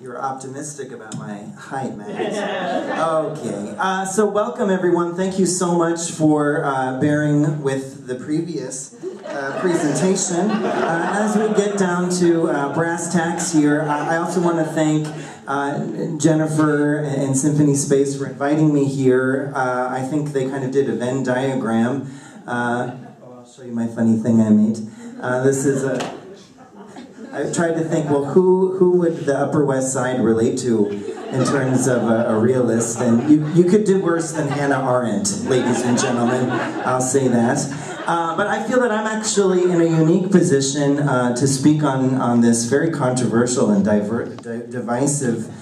You're optimistic about my height, Matt. Okay. So welcome, everyone. Thank you so much for bearing with the previous presentation. As we get down to brass tacks here, I also want to thank Jennifer and Symphony Space for inviting me here. I think they kind of did a Venn diagram. Oh, I'll show you my funny thing I made. This is a... I tried to think, well, who would the Upper West Side relate to in terms of a realist? And you could do worse than Hannah Arendt, ladies and gentlemen. I'll say that. But I feel that I'm actually in a unique position to speak on this very controversial and divisive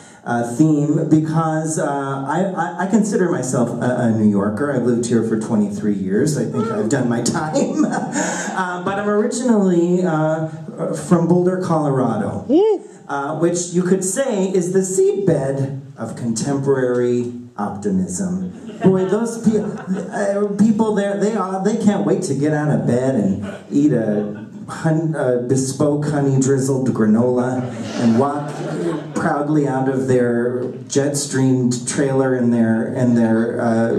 theme, because I consider myself a New Yorker. I've lived here for 23 years. I think I've done my time. But I'm originally from Boulder, Colorado, which you could say is the seedbed of contemporary optimism. Boy, those people there, they can't wait to get out of bed and eat a bespoke honey-drizzled granola and walk proudly out of their jet-streamed trailer in their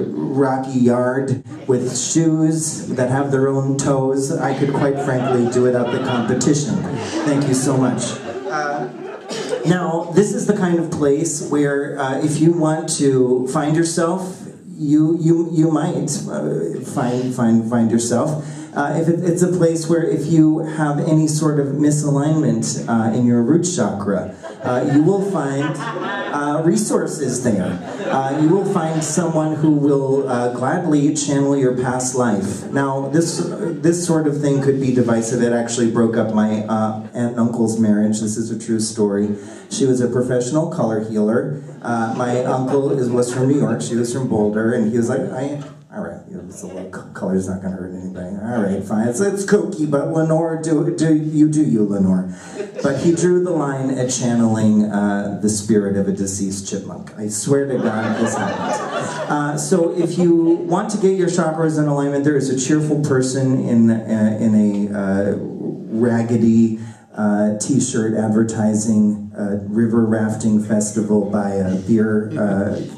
rocky yard with shoes that have their own toes. I could quite frankly do without the competition. Thank you so much. Now, this is the kind of place where if you want to find yourself, you might find yourself. If it's a place where if you have any sort of misalignment in your root chakra, you will find resources there. You will find someone who will gladly channel your past life. Now, this sort of thing could be divisive. It actually broke up my aunt and uncle's marriage. This is a true story. She was a professional color healer. My uncle was from New York. She was from Boulder, and he was like, all right, you know, it's a little color's not gonna hurt anybody. All right, fine, it's kooky, but Lenore, do you, Lenore. But he drew the line at channeling the spirit of a deceased chipmunk. I swear to God, this happened. So if you want to get your chakras in alignment, there is a cheerful person in a raggedy t-shirt advertising river rafting festival by a beer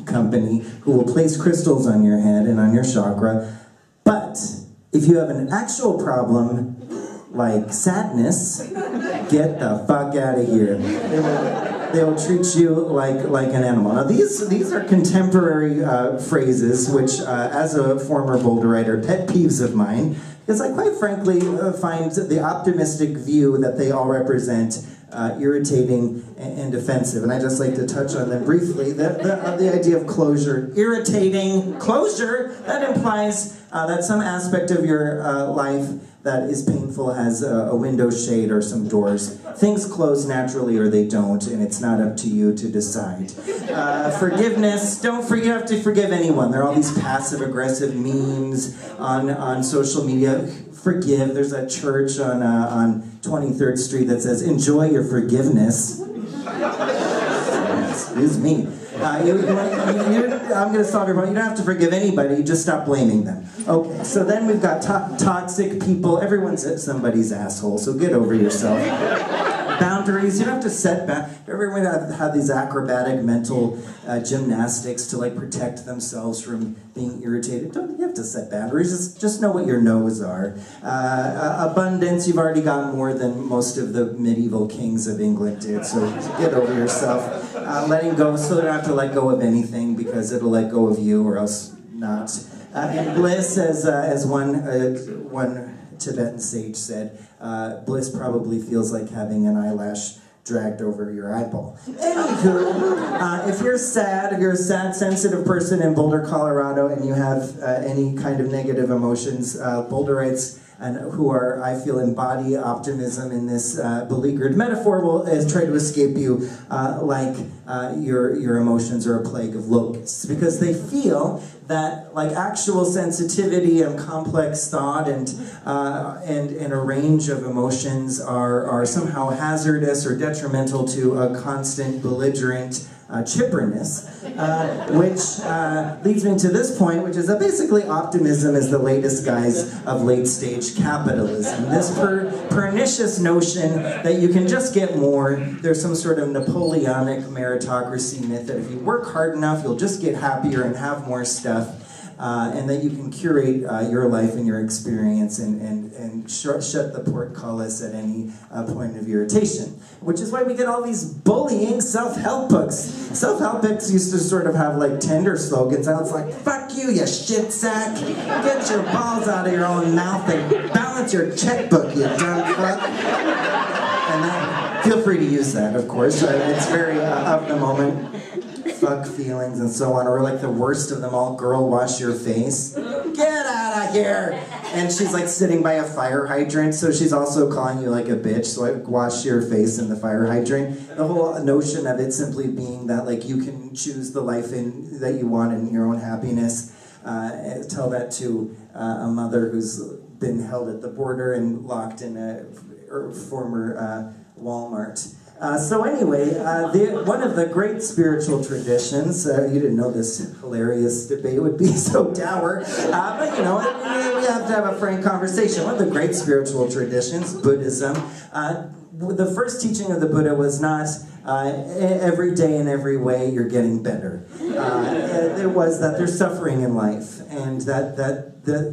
company who will place crystals on your head and on your chakra. But if you have an actual problem, like sadness, get the fuck out of here. They will treat you like an animal. Now these are contemporary phrases which, as a former Boulderite, are pet peeves of mine, because I quite frankly find the optimistic view that they all represent irritating and offensive, and I just like to touch on them briefly. The idea of closure, irritating closure, that implies that some aspect of your life that is painful has a window shade or some doors. Things close naturally or they don't, and it's not up to you to decide. Forgiveness, you have to forgive anyone. There are all these passive-aggressive memes on social media. Forgive. There's a church on 23rd Street that says, enjoy your forgiveness. Excuse me. I'm going to solve your problem. You don't have to forgive anybody. You just stop blaming them. Okay, so then we've got toxic people. Everyone's somebody's asshole, so get over yourself. Boundaries, you don't have to set back. Everyone have these acrobatic mental gymnastics to like protect themselves from being irritated. Don't you have to set boundaries? Just know what your no's are. Abundance, you've already got more than most of the medieval kings of England did, so get over yourself. Letting go, so you don't have to let go of anything because it'll let go of you or else not. And bliss, as one Tibetan sage said, bliss probably feels like having an eyelash dragged over your eyeball. Anywho, if you're a sad, sensitive person in Boulder, Colorado, and you have any kind of negative emotions, Boulderites, who are, I feel, embody optimism in this beleaguered metaphor, will try to escape you like your emotions are a plague of locusts, because they feel that like actual sensitivity and complex thought and a range of emotions are somehow hazardous or detrimental to a constant belligerent chipperness, which leads me to this point, which is that basically optimism is the latest guise of late-stage capitalism. This pernicious notion that you can just get more. There's some sort of Napoleonic meritocracy myth that if you work hard enough, you'll just get happier and have more stuff. And that you can curate your life and your experience and shut the portcullis at any point of irritation, which is why we get all these bullying self-help books. Self-help books used to sort of have like tender slogans. Now it's like, fuck you, you shit sack. Get your balls out of your own mouth and balance your checkbook, you dumb fuck. And then, feel free to use that, of course. It's very of the moment. Fuck feelings and so on, or like the worst of them all, girl wash your face, get out of here, and she's like sitting by a fire hydrant, so she's also calling you like a bitch, so I wash your face in the fire hydrant. The whole notion of it simply being that like you can choose the life in that you want in your own happiness. Tell that to a mother who's been held at the border and locked in a former Walmart. So anyway, one of the great spiritual traditions, you didn't know this hilarious debate would be so dour, but you know, we have to have a frank conversation. One of the great spiritual traditions, Buddhism, the first teaching of the Buddha was not every day and every way you're getting better. It was that there's suffering in life and that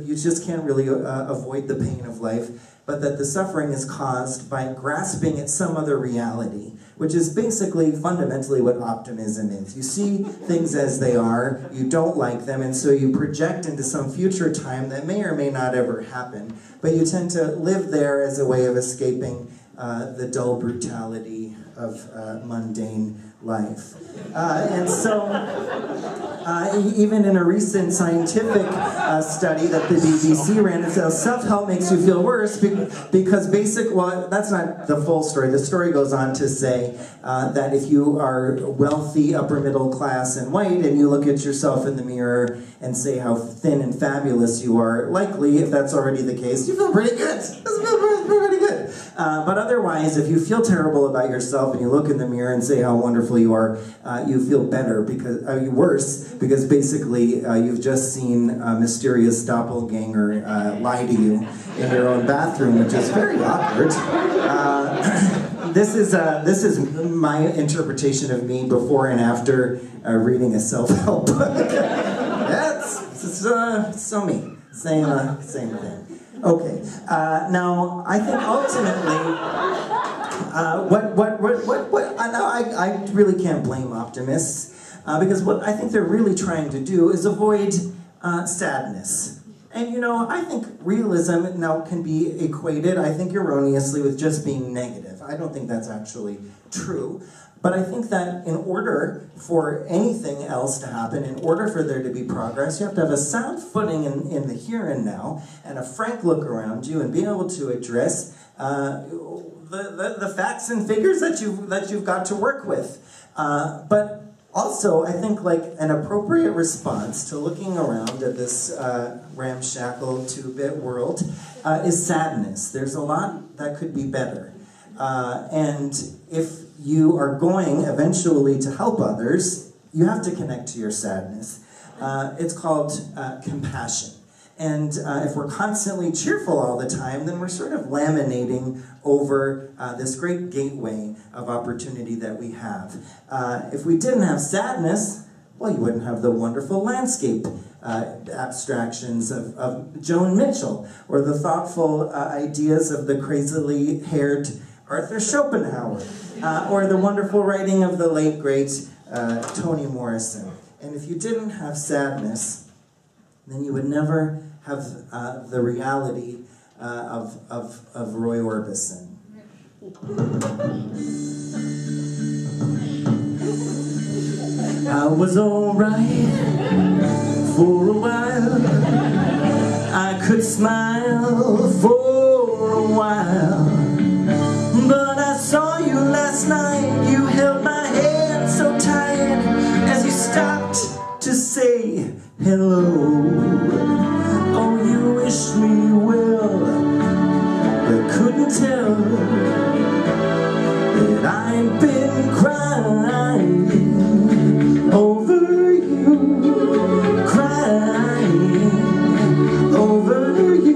you just can't really avoid the pain of life, but that the suffering is caused by grasping at some other reality, which is basically fundamentally what optimism is. You see things as they are, you don't like them, and so you project into some future time that may or may not ever happen, but you tend to live there as a way of escaping the dull brutality of mundane life. And so, even in a recent scientific study that the BBC ran, it says self-help makes you feel worse because well, that's not the full story. The story goes on to say that if you are wealthy, upper middle class, and white, and you look at yourself in the mirror and say how thin and fabulous you are, likely, if that's already the case, you feel pretty good. But otherwise, if you feel terrible about yourself and you look in the mirror and say how wonderful you are, you feel better because worse because basically you've just seen a mysterious doppelganger lie to you in your own bathroom, which is very awkward. This is my interpretation of me before and after reading a self-help book. That's so me. Same thing. Okay, now I think ultimately, I really can't blame optimists because what I think they're really trying to do is avoid sadness. And you know, I think realism now can be equated, I think erroneously, with just being negative. I don't think that's actually true. But I think that in order for anything else to happen, in order for there to be progress, you have to have a sound footing in the here and now, and a frank look around you, and be able to address the facts and figures that you've got to work with. But also, I think like an appropriate response to looking around at this ramshackle two-bit world is sadness. There's a lot that could be better. And if you are going eventually to help others, you have to connect to your sadness. It's called compassion. And if we're constantly cheerful all the time, then we're sort of laminating over this great gateway of opportunity that we have. If we didn't have sadness, well, you wouldn't have the wonderful landscape abstractions of Joan Mitchell, or the thoughtful ideas of the crazily haired Arthur Schopenhauer, or the wonderful writing of the late, great Toni Morrison. And if you didn't have sadness, then you would never have the reality of Roy Orbison. I was alright for a while. I could smile for a while. But I saw you last night. You held my hand so tight as you stopped to say hello. Oh, you wish me well, but couldn't tell that I've been crying over you, crying over you,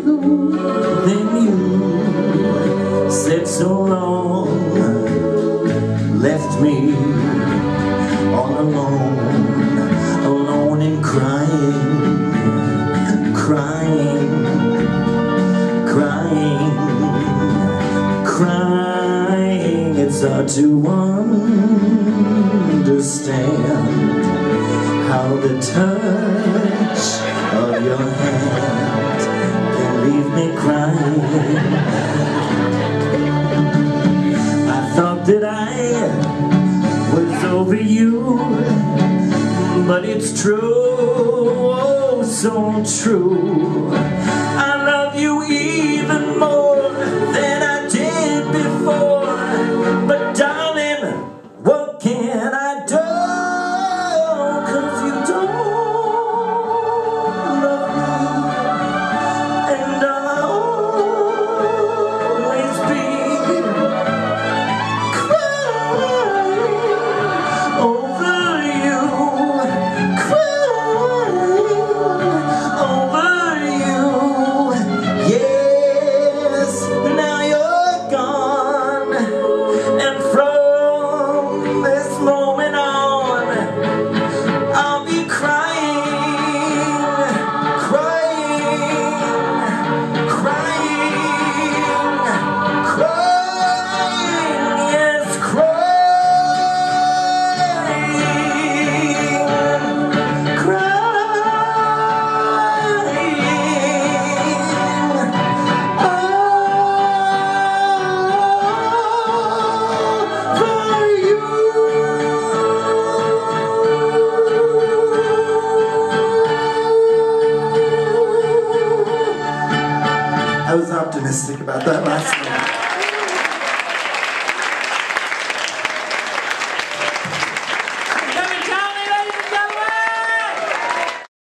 then you me all alone, alone and crying, crying, crying, crying. It's hard to understand how the touch of your hand can leave me crying. I thought that I was over you, but it's true, oh so true.